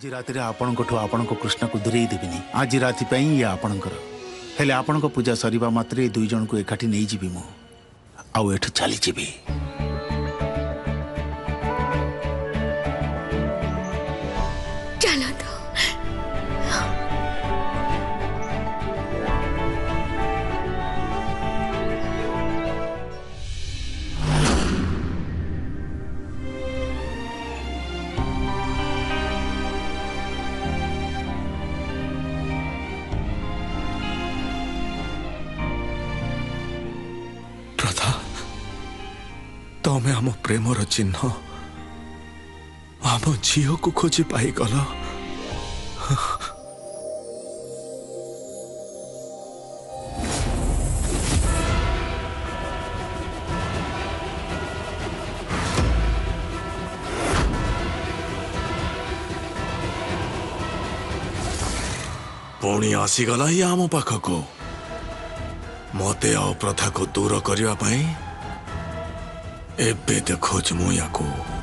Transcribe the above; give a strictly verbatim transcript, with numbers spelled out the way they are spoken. आज राति आपणकठू आपण कृष्ण को दूरे देवी आज राति ये आपणकर हेले आपण पूजा सरिबा मात्रे दुई जन को एकाठी नहीं जीवी मु आउ एठू चली जीवी तमें आम प्रेमर चिन्ह आम झील को खोजी पाईगल पुणी आसीगला ये आम पाखक मते आ प्रथा को दूर करने एबे देखो मुझे।